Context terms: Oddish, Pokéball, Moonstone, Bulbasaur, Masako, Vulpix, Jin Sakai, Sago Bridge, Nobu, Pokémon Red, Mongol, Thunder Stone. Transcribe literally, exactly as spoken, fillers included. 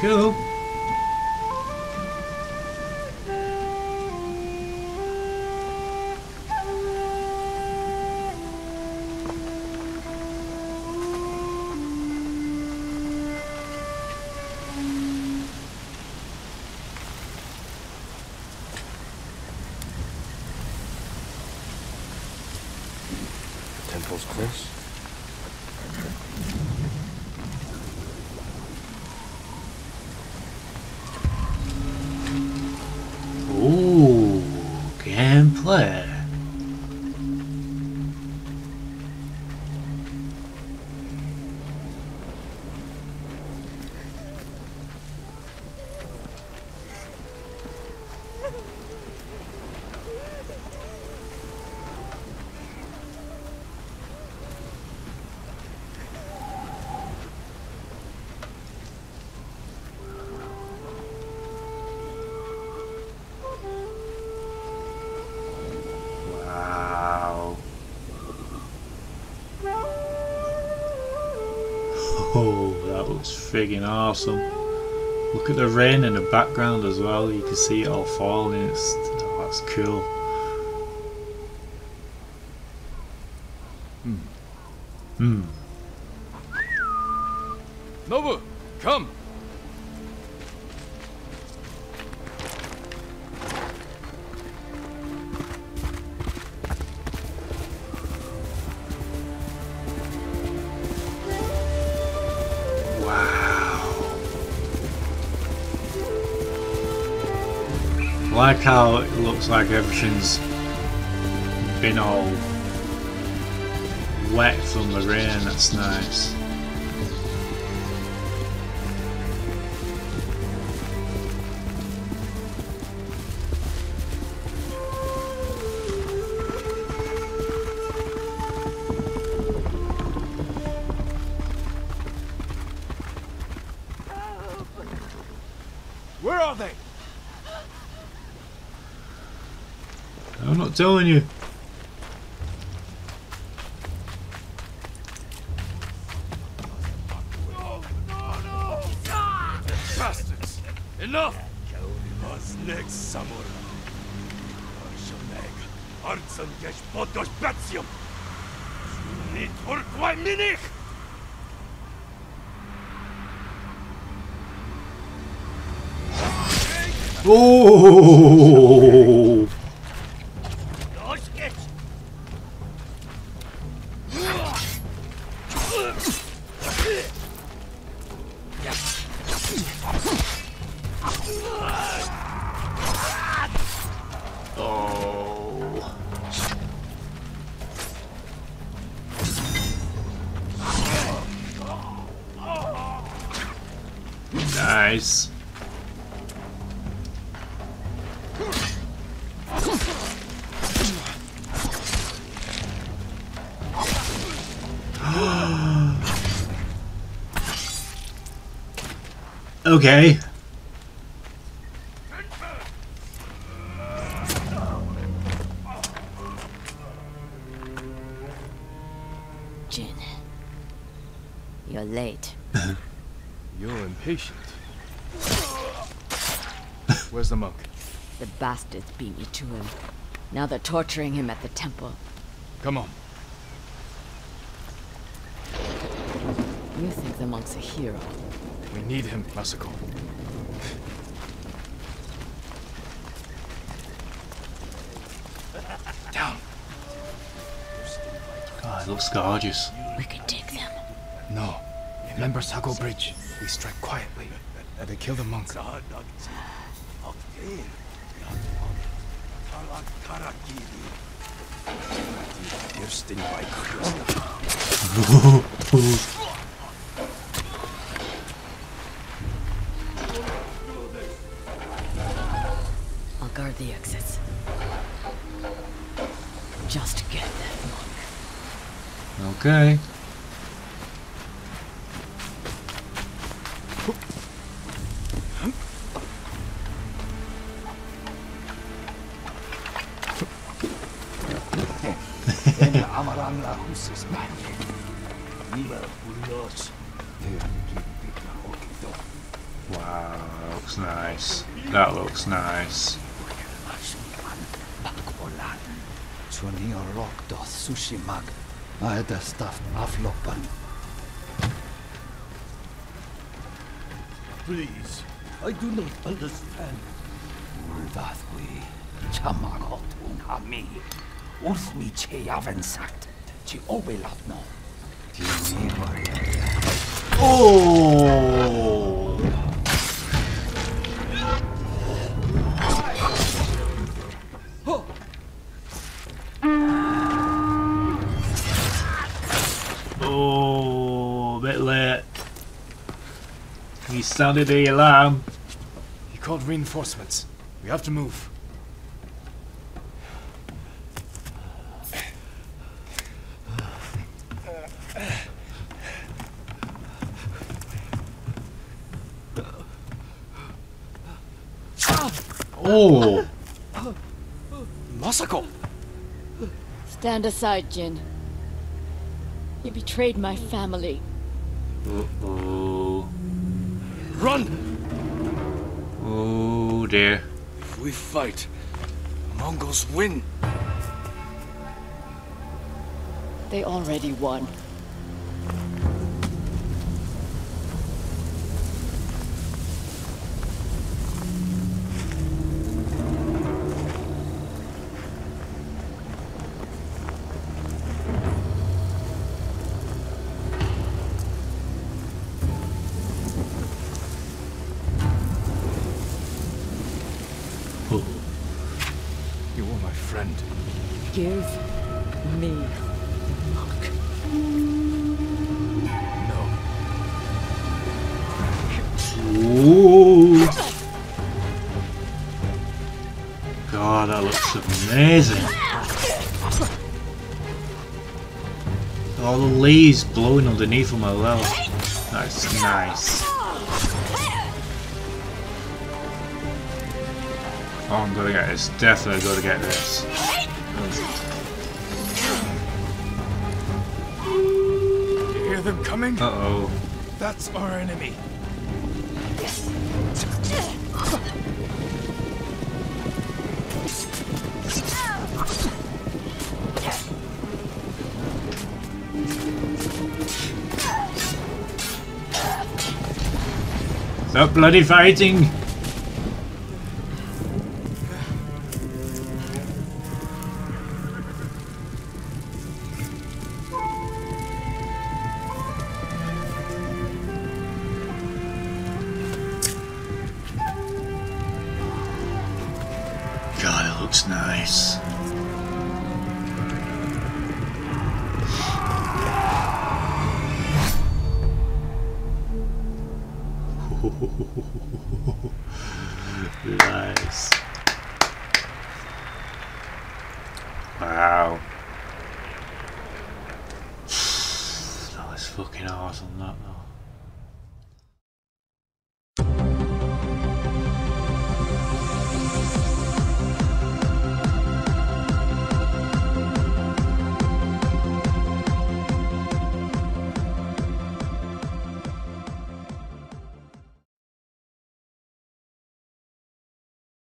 Cool. Temple's close. Ooh, gameplay. Oh, that looks friggin' awesome. Look at the rain in the background as well, you can see it all falling. It's, oh, that's cool. Hmm. Hmm. Nobu, come! I like how it looks like everything's been all wet from the rain, that's nice. Where are they? I'm not telling you. No, no, no. Bastards! Enough! Us next samurai. Our son gets potos patium. You need work one minute. Oh. Oh. Nice. Okay. Jin, you're late. You're impatient. Where's the monk? The bastards beat me to him. Now they're torturing him at the temple. Come on. You think the monk's a hero? We need him, Masako. Down. God, it looks gorgeous. We could take them. No. Remember Sago Bridge. We strike quietly. They kill the monk. Guard the exits. Just get that monk. Okay. Wow, that looks nice. That looks nice. Please, I do not understand. Oh! He sounded the alarm. He called reinforcements. We have to move. Oh! Masako! Stand aside, Jin. You betrayed my family. Uh-oh. Run! Oh dear. If we fight, the Mongols win. They already won. He's blowing underneath him as well. That's nice. Oh, I'm gonna get this. Definitely gonna get this. Do you hear them coming? Uh oh. That's our enemy. Stop bloody fighting! God, it looks nice. Nice. Wow. That was fucking awesome, that though.